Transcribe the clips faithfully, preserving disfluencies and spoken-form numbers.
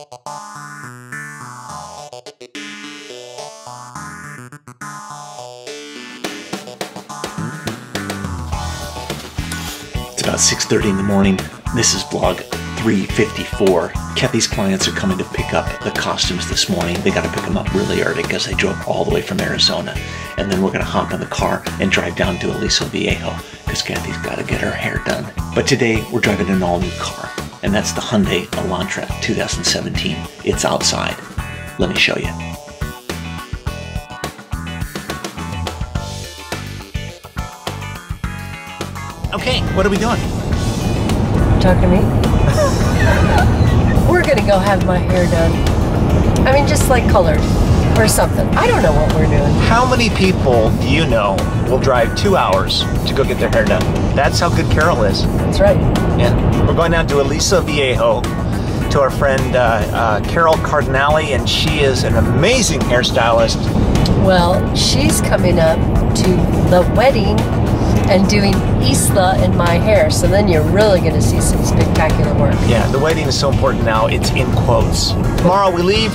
It's about six thirty in the morning. This is vlog three fifty-four. Kathy's clients are coming to pick up the costumes this morning. They got to pick them up really early because they drove all the way from Arizona. And then we're going to hop in the car and drive down to Aliso Viejo because Kathy's got to get her hair done. But today we're driving an all-new car, and that's the Hyundai Elantra two thousand seventeen. It's outside. Let me show you. Okay, what are we doing? Talking to me? We're gonna go have my hair done. I mean, just like colored or something. I don't know what we're doing. How many people do you know will drive two hours to go get their hair done? That's how good Carol is. That's right. Yeah. We're going down to Aliso Viejo to our friend uh, uh, Carol Cardinale, and she is an amazing hairstylist. Well, she's coming up to the wedding and doing Isla in my hair, so then you're really gonna see some spectacular work. Yeah, the wedding is so important now, it's in quotes. Tomorrow we leave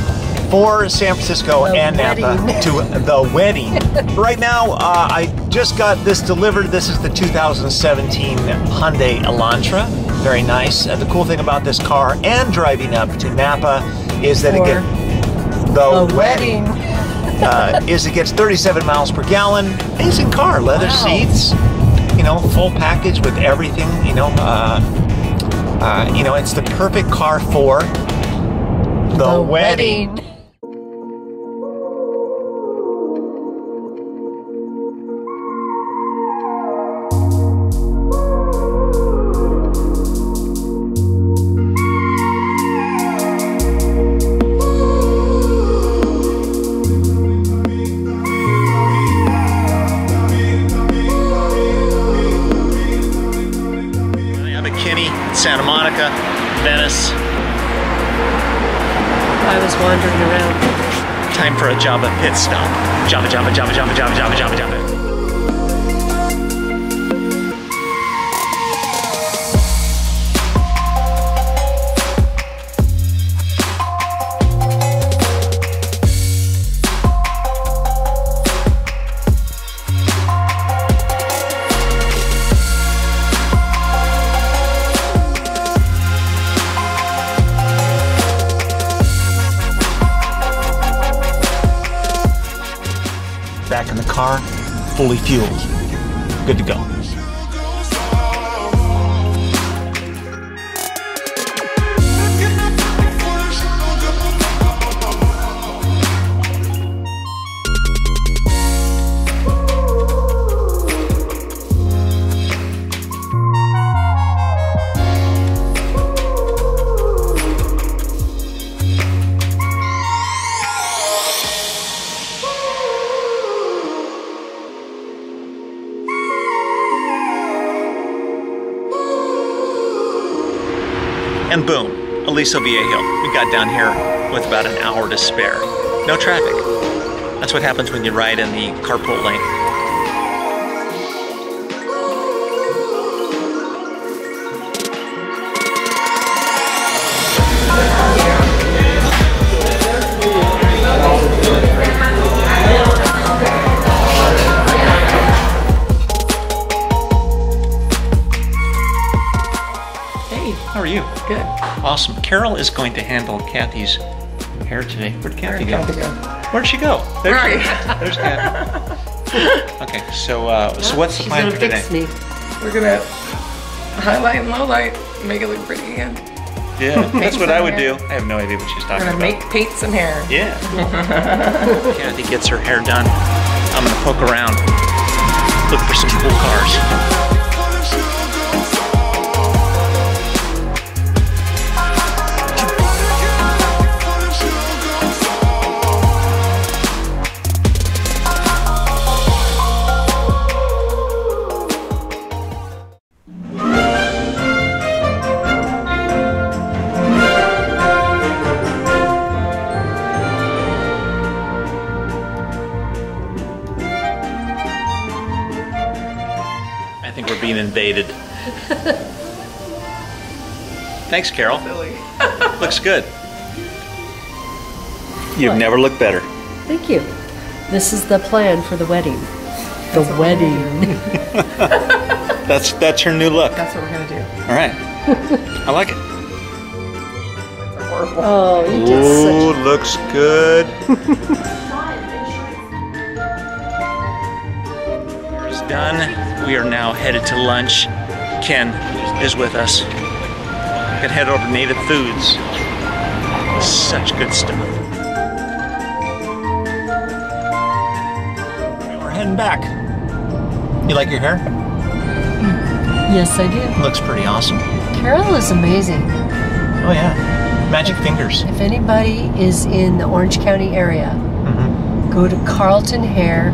for San Francisco the and wedding. Napa to the wedding. Right now, uh, I just got this delivered. This is the two thousand seventeen Hyundai Elantra. Very nice. Uh, the cool thing about this car and driving up to Napa is that or it gets the, the wedding. wedding. Uh, is it gets thirty-seven miles per gallon. Amazing car, leather wow. seats, you know, full package with everything, you know. Uh, uh, you know, it's the perfect car for the, the wedding. wedding. Santa Monica, Venice. I was wandering around. Time for a Jamba pit stop. Jamba, Jamba, Jamba, Jamba, Jamba, Jamba, Jamba, Back in the car, fully fueled, good to go. And boom, Aliso Viejo. We got down here with about an hour to spare. No traffic. That's what happens when you ride in the carpool lane. How are you? Good. Awesome. Carol is going to handle Kathy's hair today. Where'd Kathy Where go? go? Where'd she go? There's, right. she, there's Kathy. Okay, so uh, so what's the She's plan for today? Fix me. We're gonna highlight and lowlight, and make it look pretty again. Yeah, that's what I would hair. do. I have no idea what she's talking We're gonna about. Make paint some hair. Yeah. Kathy gets her hair done. I'm gonna poke around, look for some cool cars. I think we're being invaded. Thanks, Carol. Looks good. You've never looked better. Thank you. This is the plan for the wedding. The that's wedding. that's that's her new look. That's what we're gonna do. All right. I like it. That's horrible. Oh, you did such. Ooh, looks good. It's done. We are now headed to lunch. Ken is with us. Gonna head over to Native Foods. Such good stuff. We're heading back. You like your hair? Yes, I do. Looks pretty awesome. Carol is amazing. Oh yeah, magic if, fingers. If anybody is in the Orange County area, mm-hmm. go to Carlton Hair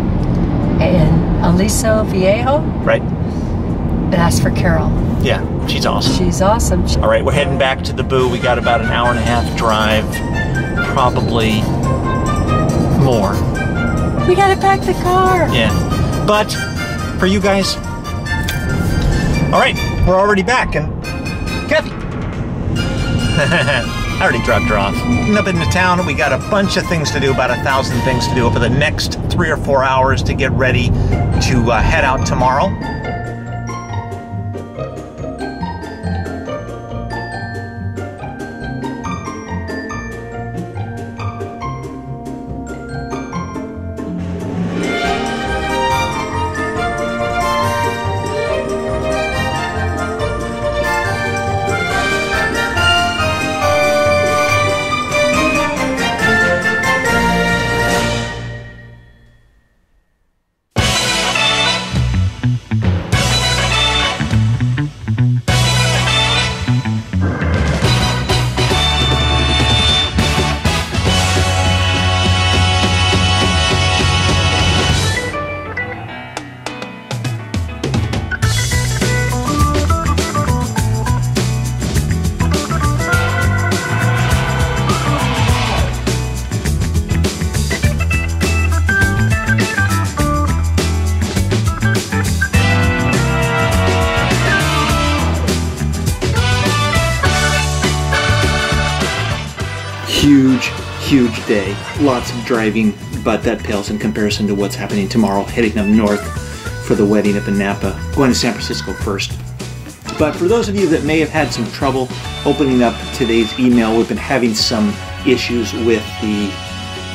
and Aliso Viejo. Right. And ask for Carol. Yeah, she's awesome. She's awesome. She All right, we're heading back to the Boo. We got about an hour and a half drive, probably more. We gotta pack the car. Yeah, but for you guys, all right, we're already back, and Kathy, I already dropped her off. Up into town, we got a bunch of things to do, about a thousand things to do over the next three or four hours to get ready to uh, head out tomorrow. Huge, huge day. Lots of driving, but that pales in comparison to what's happening tomorrow, heading up north for the wedding up in Napa, going to San Francisco first. But for those of you that may have had some trouble opening up today's email, we've been having some issues with the,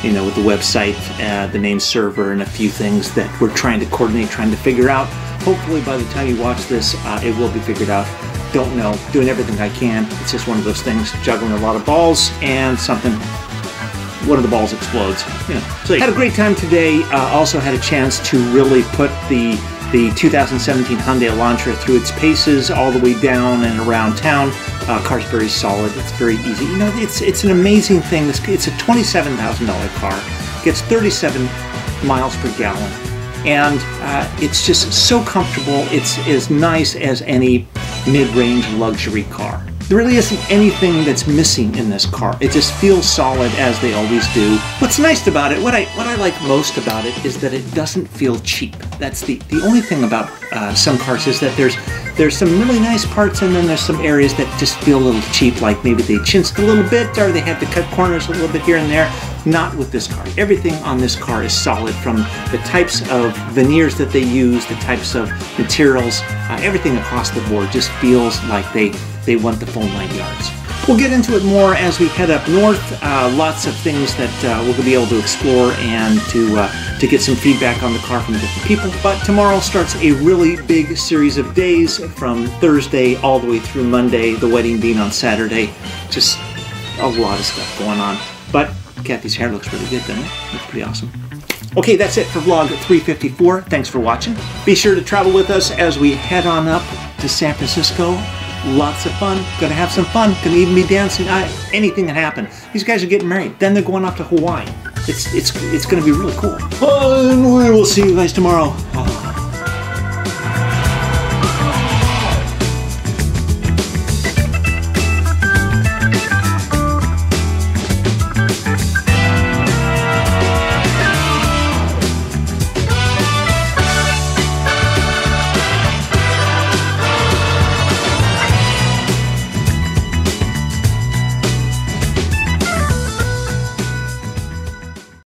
you know, with the website, uh, the name server, and a few things that we're trying to coordinate, trying to figure out. Hopefully by the time you watch this, uh, it will be figured out. Don't know, doing everything I can. It's just one of those things, juggling a lot of balls, and something, one of the balls explodes. You know. So had a great time today. Uh, also had a chance to really put the, the two thousand seventeen Hyundai Elantra through its paces all the way down and around town. Uh, car's very solid. It's very easy. You know, it's, it's an amazing thing. It's, it's a twenty-seven thousand dollar car. Gets thirty-seven miles per gallon. And uh, it's just so comfortable. It's as nice as any mid-range luxury car. There really isn't anything that's missing in this car. It just feels solid, as they always do. What's nice about it, what I what I like most about it, is that it doesn't feel cheap. That's the the only thing about uh, some cars, is that there's there's some really nice parts, and then there's some areas that just feel a little cheap, like maybe they chinsed a little bit, or they had to cut corners a little bit here and there. Not with this car. Everything on this car is solid, from the types of veneers that they use, the types of materials, uh, everything across the board just feels like they, they want the full nine yards. We'll get into it more as we head up north. Uh, lots of things that uh, we'll be able to explore, and to, uh, to get some feedback on the car from different people. But tomorrow starts a really big series of days, from Thursday all the way through Monday, the wedding being on Saturday. Just a lot of stuff going on. But Kathy's hair looks really good, doesn't it? Looks pretty awesome. Okay, that's it for vlog three fifty-four. Thanks for watching. Be sure to travel with us as we head on up to San Francisco. Lots of fun. Gonna have some fun. Gonna even be dancing. I, anything can happen. These guys are getting married. Then they're going off to Hawaii. It's, it's, it's gonna be really cool. And we will see you guys tomorrow.